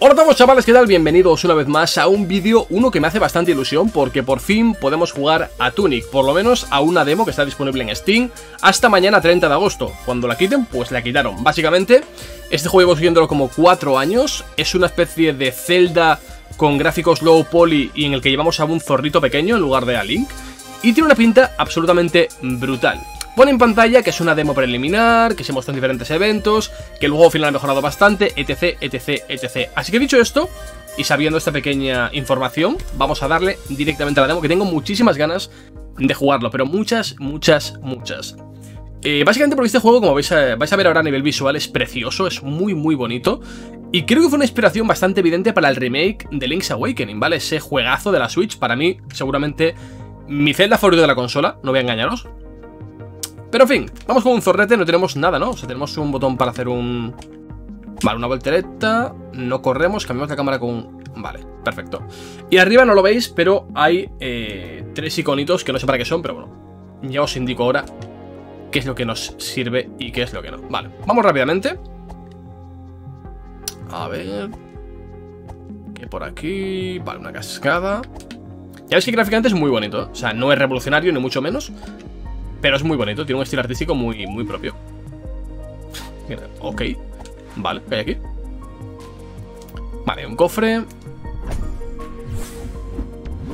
Hola a todos, chavales, ¿qué tal? Bienvenidos una vez más a un vídeo, uno que me hace bastante ilusión porque por fin podemos jugar a Tunic, por lo menos a una demo que está disponible en Steam hasta mañana 30 de agosto. Cuando la quiten, pues la quitaron. Básicamente, este juego llevo siguiéndolo como 4 años, es una especie de Zelda con gráficos low poly y en el que llevamos a un zorrito pequeño en lugar de a Link y tiene una pinta absolutamente brutal. Pone en pantalla que es una demo preliminar, que se muestran diferentes eventos, que el juego final ha mejorado bastante, etc, etc, etc. Así que dicho esto, y sabiendo esta pequeña información, vamos a darle directamente a la demo, que tengo muchísimas ganas de jugarlo, pero muchas. Básicamente porque este juego, como vais a ver ahora a nivel visual, es precioso, es muy, muy bonito. Y creo que fue una inspiración bastante evidente para el remake de Link's Awakening, ¿vale? Ese juegazo de la Switch, para mí, seguramente, mi Zelda favorito de la consola, no voy a engañaros. Pero en fin, vamos con un zorrete, no tenemos nada, ¿no? O sea, tenemos un botón para hacer un... Vale, una voltereta, no corremos, cambiamos la cámara con... Vale, perfecto. Y arriba no lo veis, pero hay tres iconitos que no sé para qué son, pero bueno. Ya os indico ahora qué es lo que nos sirve y qué es lo que no. Vale, vamos rápidamente. A ver... Que por aquí... Vale, una cascada. Ya veis que gráficamente es muy bonito, ¿eh? O sea, no es revolucionario ni mucho menos. Pero es muy bonito, tiene un estilo artístico muy, muy propio. Ok. Vale, ¿qué hay aquí? Vale, un cofre.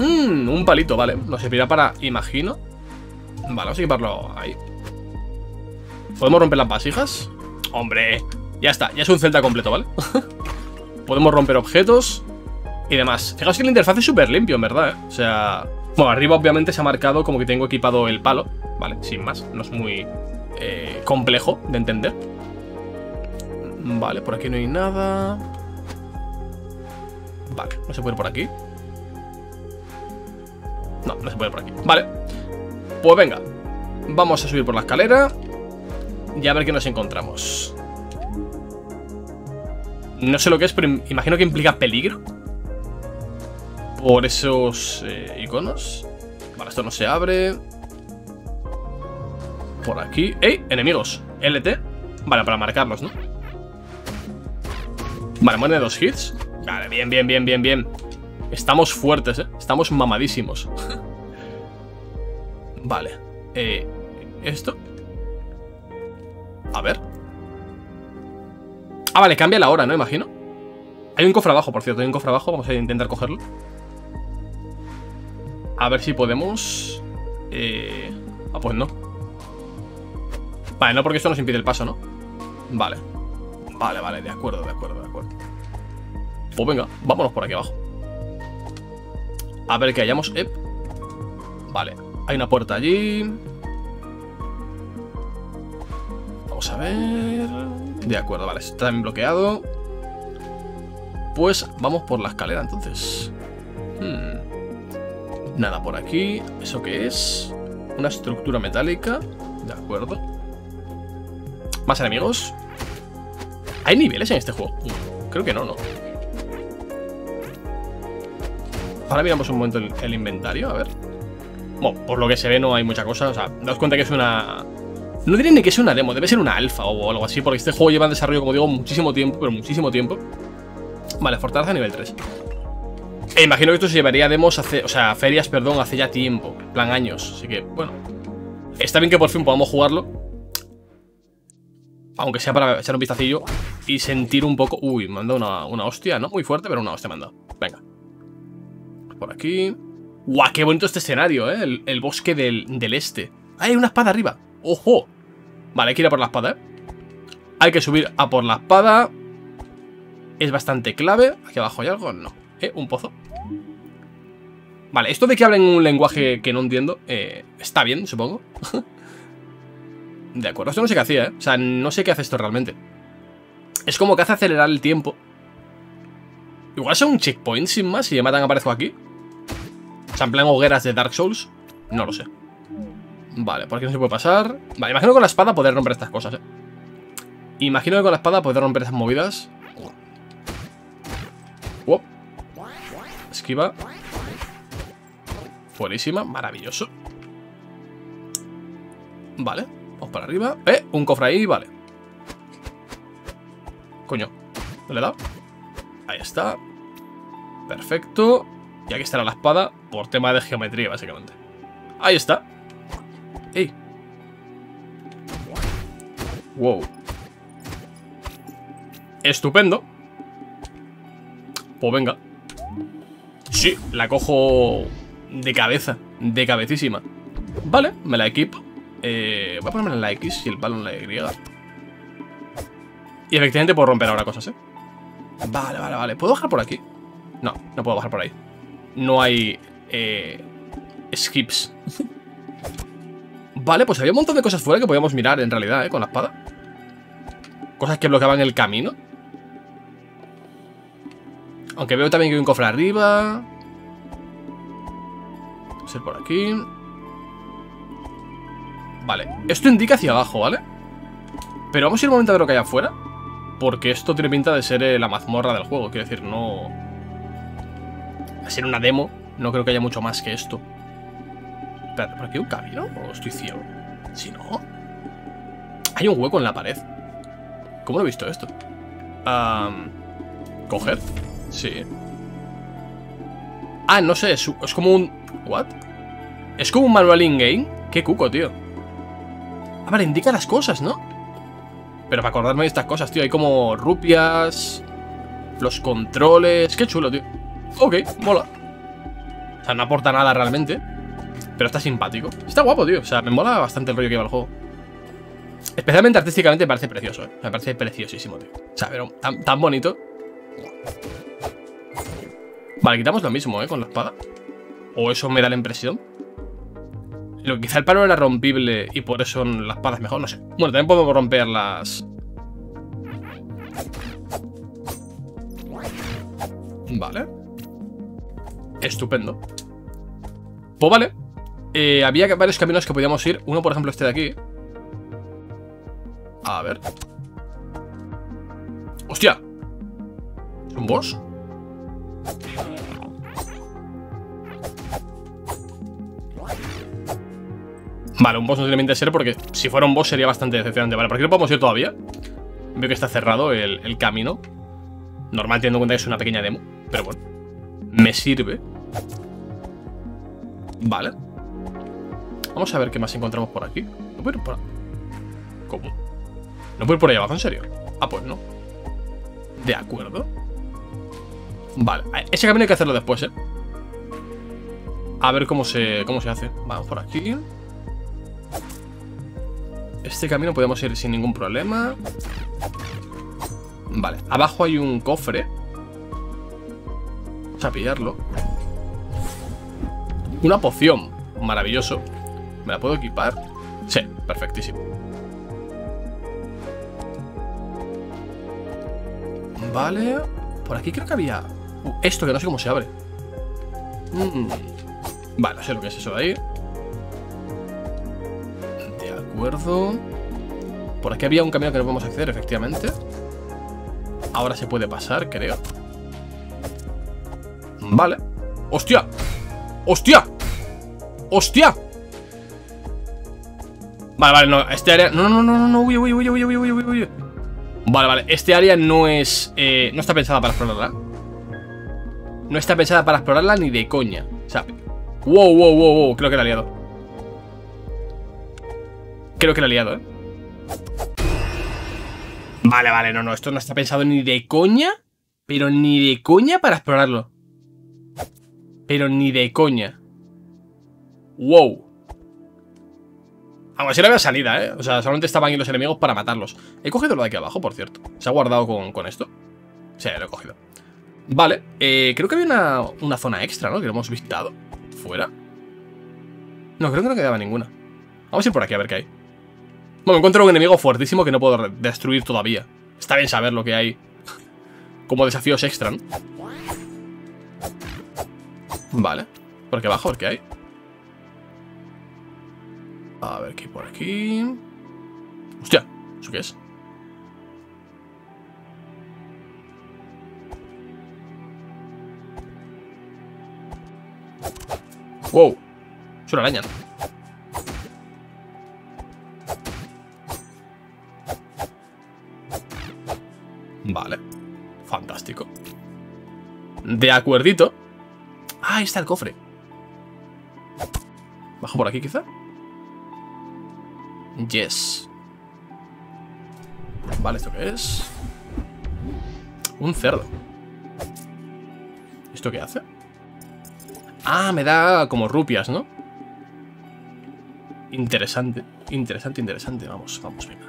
Un palito, vale. Nos servirá para, imagino. Vale, vamos a equiparlo ahí. ¿Podemos romper las vasijas? ¡Hombre! Ya está, ya es un Zelda completo, ¿vale? Podemos romper objetos y demás. Fijaos que la interfaz es súper limpio, en verdad, ¿eh? O sea... Bueno, arriba obviamente se ha marcado como que tengo equipado el palo, vale, sin más, no es muy complejo de entender. Vale, por aquí no hay nada. Vale, no se puede ir por aquí. No, no se puede ir por aquí, vale. Pues venga, vamos a subir por la escalera y a ver qué nos encontramos. No sé lo que es, pero imagino que implica peligro. Por esos iconos. Vale, esto no se abre. Por aquí. ¡Ey! Enemigos. LT. Vale, para marcarlos, ¿no? Vale, mueren de 2 hits. Vale, bien, bien, bien, bien, bien. Estamos fuertes, ¿eh? Estamos mamadísimos. Vale. Esto. A ver. Ah, vale, cambia la hora, ¿no? Imagino. Hay un cofre abajo, por cierto. Hay un cofre abajo. Vamos a intentar cogerlo. A ver si podemos... Ah, pues no. Vale, no, porque esto nos impide el paso, ¿no? Vale. Vale, vale, de acuerdo, de acuerdo, de acuerdo. Pues venga, vámonos por aquí abajo. A ver que hayamos... Vale, hay una puerta allí. Vamos a ver... De acuerdo, vale, está también bloqueado. Pues vamos por la escalera, entonces. Nada por aquí. ¿Eso qué es? Una estructura metálica. De acuerdo. ¿Más enemigos? ¿Hay niveles en este juego? Creo que no, ¿no? Ahora miramos un momento el inventario, a ver. Bueno, por lo que se ve no hay mucha cosa. O sea, daos cuenta que es una... No diré ni que es una demo, debe ser una alfa o algo así. Porque este juego lleva en desarrollo, como digo, muchísimo tiempo. Pero muchísimo tiempo. Vale, fortaleza nivel 3. Imagino que esto se llevaría a demos hace... O sea, ferias, perdón, hace ya tiempo. En plan años, así que, bueno. Está bien que por fin podamos jugarlo. Aunque sea para echar un vistacillo y sentir un poco... Uy, me han dado una hostia, ¿no? Muy fuerte, pero una hostia me han dado. Venga. Por aquí. ¡Guau! ¡Qué bonito este escenario, eh! El bosque del este. ¡Ay, hay una espada arriba! ¡Ojo! Vale, hay que ir a por la espada, ¿eh? Hay que subir a por la espada. Es bastante clave. ¿Aquí abajo hay algo? No. ¿Un pozo? Vale, esto de que hablen un lenguaje que no entiendo, está bien, supongo. De acuerdo, esto no sé qué hacía, ¿eh? O sea, no sé qué hace esto realmente. Es como que hace acelerar el tiempo. Igual es un checkpoint, sin más, si me matan aparezco aquí. O sea, en plan hogueras de Dark Souls. No lo sé. Vale, por aquí no se puede pasar. Vale, imagino que con la espada poder romper estas cosas, ¿eh? Imagino que con la espada poder romper esas movidas. Wow. Esquiva. Buenísima, maravilloso. Vale, vamos para arriba. Un cofre ahí, vale. Coño, ¿no le he dado? Ahí está. Perfecto. Y aquí estará la espada por tema de geometría, básicamente. Ahí está. ¡Ey! Wow. Estupendo. Pues venga. Sí, la cojo de cabeza. De cabecísima. Vale, me la equipo. Voy a ponerme en la X y el palo en la Y. Y efectivamente puedo romper ahora cosas, ¿eh? Vale, vale, vale. ¿Puedo bajar por aquí? No, no puedo bajar por ahí. No hay skips. Vale, pues había un montón de cosas fuera que podíamos mirar en realidad, ¿eh? Con la espada. Cosas que bloqueaban el camino. Aunque veo también que hay un cofre arriba. Voy a ser por aquí. Vale, esto indica hacia abajo, ¿vale? Pero vamos a ir un momento a ver lo que hay afuera. Porque esto tiene pinta de ser la mazmorra del juego. Quiero decir, no... a ser una demo. No creo que haya mucho más que esto. Espera, ¿por aquí hay un camino? ¿O estoy ciego? Si no... hay un hueco en la pared. ¿Cómo lo he visto esto? ¿Coger? Sí. Ah, no sé. Es como un... ¿what? Es como un manual in-game. Qué cuco, tío. A ver, indica las cosas, ¿no? Pero para acordarme de estas cosas, tío. Hay como rupias. Los controles. Qué chulo, tío. Ok, mola. O sea, no aporta nada realmente. Pero está simpático. Está guapo, tío. O sea, me mola bastante el rollo que lleva el juego. Especialmente artísticamente me parece precioso, ¿eh? Me parece preciosísimo, tío. O sea, pero tan bonito. Vale, quitamos lo mismo, ¿eh? Con la espada. O eso me da la impresión. Lo que quizá el palo era rompible y por eso las espadas mejor, no sé. Bueno, también podemos romper las... vale. Estupendo. Pues vale. Había varios caminos que podíamos ir. Uno, por ejemplo, este de aquí. A ver. ¡Hostia! ¿Es un boss? Vale, un boss no tiene pinta de ser porque si fuera un boss sería bastante decepcionante. Vale, por aquí no podemos ir todavía. Veo que está cerrado el camino. Normal, teniendo en cuenta que es una pequeña demo. Pero bueno, me sirve. Vale. Vamos a ver qué más encontramos por aquí. No puedo ir por... ¿cómo? ¿No puedo ir por ahí abajo, en serio? Ah, pues no. De acuerdo. Vale, ese camino hay que hacerlo después, ¿eh? A ver cómo se hace. Vamos por aquí. Este camino podemos ir sin ningún problema. Vale, abajo hay un cofre. Vamos a pillarlo. Una poción, maravilloso. ¿Me la puedo equipar? Sí, perfectísimo. Vale. Por aquí creo que había... esto que no sé cómo se abre. Vale, no sé lo que es eso de ahí. Por aquí había un camino que no podemos acceder, efectivamente. Ahora se puede pasar, creo. Vale. ¡Hostia! ¡Hostia! ¡Hostia! Vale, vale, no, este área... no, no, no, no, no, huye, huye, huye, huye, huye, huye. Vale, vale, este área no es... no está pensada para explorarla. No está pensada para explorarla ni de coña. O sea... wow, wow, wow, wow, creo que la he liado. Creo que lo he liado, ¿eh? Vale, vale, no, no, esto no está pensado ni de coña. Pero ni de coña para explorarlo. Pero ni de coña. Wow. Aunque sí no había salida, ¿eh? O sea, solamente estaban ahí los enemigos para matarlos. He cogido lo de aquí abajo, por cierto. ¿Se ha guardado con esto? Sí, lo he cogido. Vale, creo que había una zona extra, ¿no? Que lo hemos visitado. ¿Fuera? No, creo que no quedaba ninguna. Vamos a ir por aquí a ver qué hay. Bueno, encuentro un enemigo fuertísimo que no puedo destruir todavía. Está bien saber lo que hay como desafíos extra, ¿no? Vale. Por aquí abajo, a ver qué hay. A ver qué hay por aquí. Hostia, ¿eso qué es? Wow. Es una araña, ¿no? Vale, fantástico. De acuerdito. Ah, ahí está el cofre. ¿Bajo por aquí quizá? Yes. Vale, ¿esto qué es? Un cerdo. ¿Esto qué hace? Ah, me da como rupias, ¿no? Interesante. Interesante, interesante. Vamos, vamos, venga.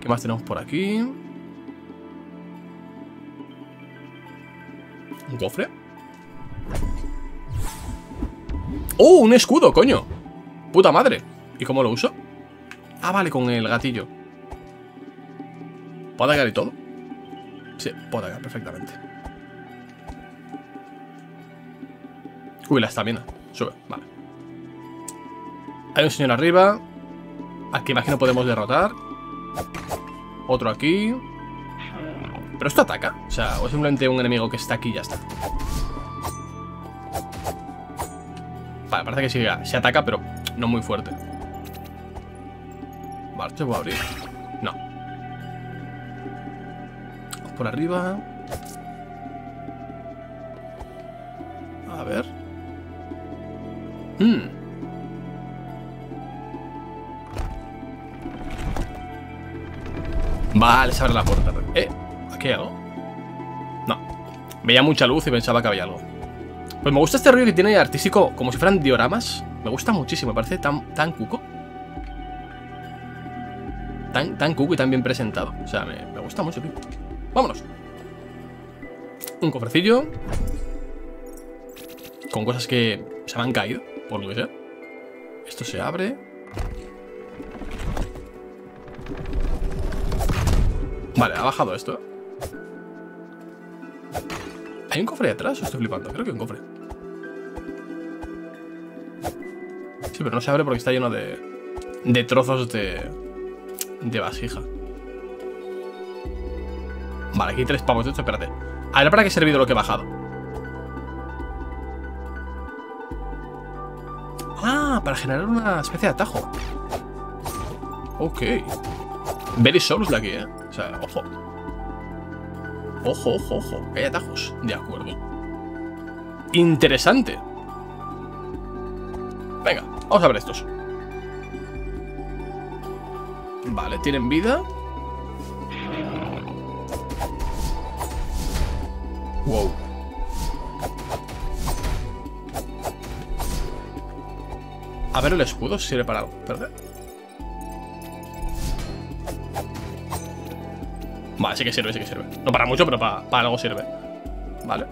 ¿Qué más tenemos por aquí? ¿Un cofre? ¡Oh, un escudo, coño! ¡Puta madre! ¿Y cómo lo uso? Ah, vale, con el gatillo. ¿Puedo atacar y todo? Sí, puedo atacar perfectamente. Uy, la estamina. Sube, vale. Hay un señor arriba. Al que imagino podemos derrotar. Otro aquí. Pero esto ataca. O sea, o es simplemente un enemigo que está aquí y ya está. Vale, parece que sí, se ataca, pero no muy fuerte. Vale, esto se puede abrir. No. Por arriba. A ver. Vale, se abre la puerta. ¿Aquí hay algo? No. Veía mucha luz y pensaba que había algo. Pues me gusta este rollo que tiene artístico, como si fueran dioramas. Me gusta muchísimo, me parece tan cuco. Tan cuco y tan bien presentado. O sea, me gusta mucho, tío. Vámonos. Un cofrecillo. Con cosas que se me han caído, por lo que sea. Esto se abre. Vale, ha bajado esto. ¿Hay un cofre detrás o estoy flipando? Creo que hay un cofre. Sí, pero no se abre porque está lleno de trozos de vasija. Vale, aquí hay 3 pavos de esto, espérate. A ver para qué ha servido lo que he bajado. Ah, para generar una especie de atajo. Ok. Very Souls de aquí, eh. O sea, ojo. Ojo, ojo, ojo. Hay atajos. De acuerdo. Interesante. Venga, vamos a ver estos. Vale, tienen vida. Wow. A ver el escudo si sirve para algo. ¿Verdad? Vale, sí que sirve, sí que sirve. No para mucho, pero para algo sirve. Vale.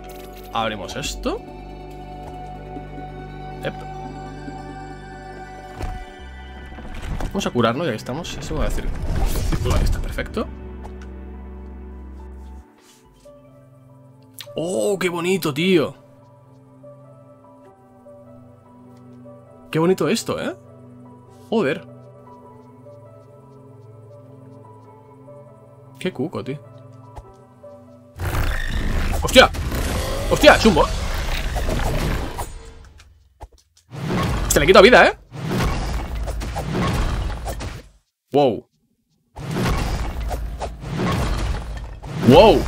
Abrimos esto. Ep. Vamos a curarnos, ya que estamos. Eso voy a decir. Ahí está, perfecto. ¡Oh, qué bonito, tío! Qué bonito esto, ¿eh? Joder. Qué cuco, tío. ¡Hostia! ¡Hostia! ¡Chumbo! Se le quita vida, ¿eh? ¡Wow! ¡Wow!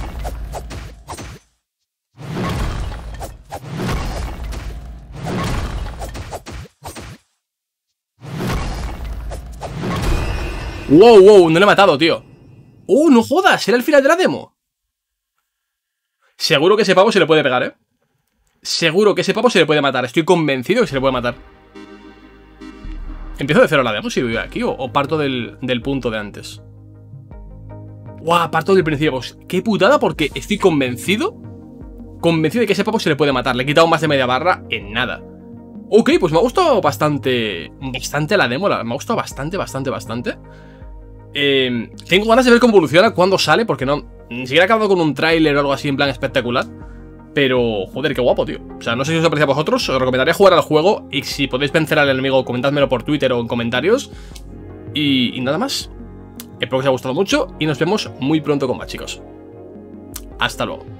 ¡Wow, wow! No le he matado, tío. ¡Oh, no jodas! ¿Será el final de la demo? Seguro que ese pavo se le puede pegar, ¿eh? Seguro que ese pavo se le puede matar. Estoy convencido que se le puede matar. ¿Empiezo de cero la demo si voy aquí o parto del punto de antes? ¡Guau! Wow, parto del principio. ¡Qué putada! Porque estoy convencido de que ese pavo se le puede matar. Le he quitado más de media barra en nada. Ok, pues me ha gustado bastante. Bastante la demo. Me ha gustado bastante, bastante, bastante. Tengo ganas de ver cómo evoluciona, cuándo sale, porque no, ni siquiera he acabado con un tráiler o algo así en plan espectacular. Pero, joder, qué guapo, tío. O sea, no sé si os aprecia a vosotros, os recomendaría jugar al juego. Y si podéis vencer al enemigo, comentádmelo por Twitter o en comentarios. Y nada más. Espero que os haya gustado mucho y nos vemos muy pronto con más, chicos. Hasta luego.